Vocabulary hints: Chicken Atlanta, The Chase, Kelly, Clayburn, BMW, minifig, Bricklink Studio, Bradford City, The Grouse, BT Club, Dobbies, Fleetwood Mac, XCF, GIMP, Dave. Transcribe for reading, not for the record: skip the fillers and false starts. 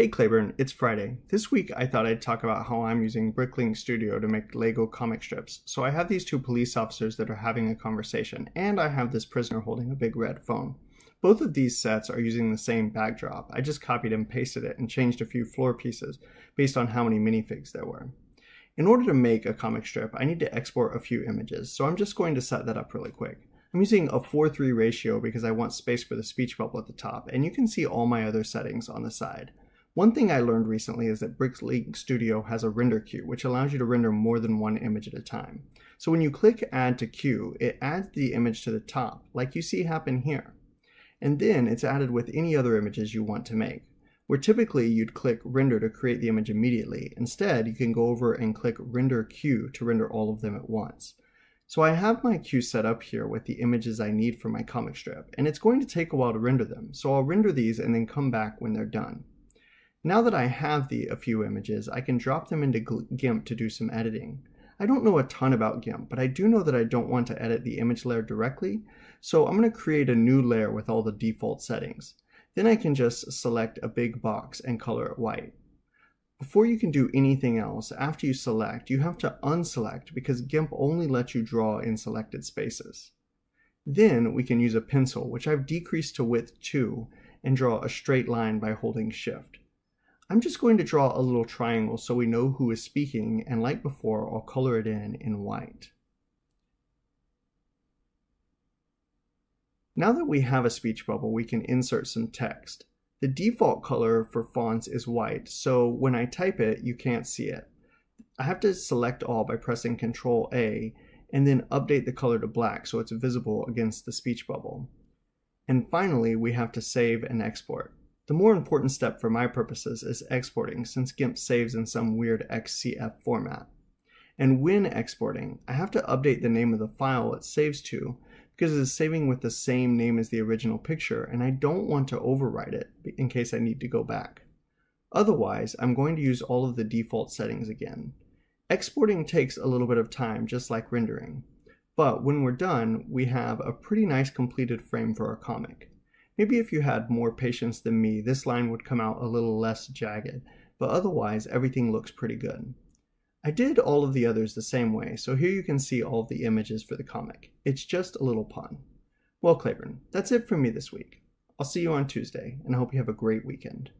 Hey Clayburn, it's Friday. This week I thought I'd talk about how I'm using Bricklink Studio to make Lego comic strips. So I have these two police officers that are having a conversation, and I have this prisoner holding a big red phone. Both of these sets are using the same backdrop. I just copied and pasted it and changed a few floor pieces based on how many minifigs there were. In order to make a comic strip, I need to export a few images, so I'm just going to set that up really quick. I'm using a 4:3 ratio because I want space for the speech bubble at the top, and you can see all my other settings on the side. One thing I learned recently is that Bricklink Studio has a render queue, which allows you to render more than one image at a time. So when you click Add to Queue, it adds the image to the top, like you see happen here. And then it's added with any other images you want to make. Where typically you'd click Render to create the image immediately, instead you can go over and click Render Queue to render all of them at once. So I have my queue set up here with the images I need for my comic strip, and it's going to take a while to render them, so I'll render these and then come back when they're done. Now that I have a few images, I can drop them into GIMP to do some editing. I don't know a ton about GIMP, but I do know that I don't want to edit the image layer directly, so I'm going to create a new layer with all the default settings. Then I can just select a big box and color it white. Before you can do anything else, after you select, you have to unselect because GIMP only lets you draw in selected spaces. Then we can use a pencil, which I've decreased to width 2, and draw a straight line by holding Shift. I'm just going to draw a little triangle so we know who is speaking, and like before, I'll color it in white. Now that we have a speech bubble, we can insert some text. The default color for fonts is white, so when I type it, you can't see it. I have to select all by pressing Ctrl-A, and then update the color to black so it's visible against the speech bubble. And finally, we have to save and export. The more important step for my purposes is exporting, since GIMP saves in some weird XCF format. And when exporting, I have to update the name of the file it saves to, because it is saving with the same name as the original picture, and I don't want to overwrite it in case I need to go back. Otherwise, I'm going to use all of the default settings again. Exporting takes a little bit of time, just like rendering. But when we're done, we have a pretty nice completed frame for our comic. Maybe if you had more patience than me, this line would come out a little less jagged, but otherwise everything looks pretty good. I did all of the others the same way, so here you can see all of the images for the comic. It's just a little pun. Well, Clayburn, that's it from me this week. I'll see you on Tuesday, and I hope you have a great weekend.